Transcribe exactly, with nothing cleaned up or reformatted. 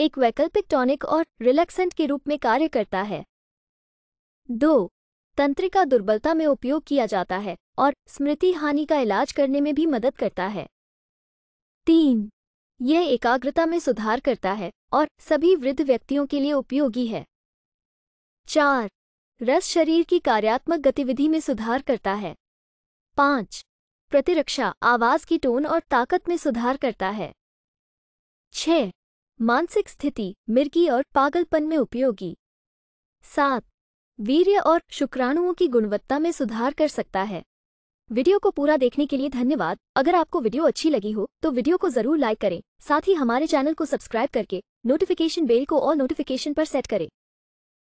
एक वैकल्पिक टॉनिक और रिलैक्सेंट के रूप में कार्य करता है। दो तंत्रिका दुर्बलता में उपयोग किया जाता है और स्मृति हानि का इलाज करने में भी मदद करता है। तीन यह एकाग्रता में सुधार करता है और सभी वृद्ध व्यक्तियों के लिए उपयोगी है। चार रस शरीर की कार्यात्मक गतिविधि में सुधार करता है। पाँच प्रतिरक्षा आवाज की टोन और ताकत में सुधार करता है। छह मानसिक स्थिति मिर्गी और पागलपन में उपयोगी। सात वीर्य और शुक्राणुओं की गुणवत्ता में सुधार कर सकता है। वीडियो को पूरा देखने के लिए धन्यवाद। अगर आपको वीडियो अच्छी लगी हो तो वीडियो को जरूर लाइक करें। साथ ही हमारे चैनल को सब्सक्राइब करके नोटिफिकेशन बेल को ऑल नोटिफिकेशन पर सेट करें।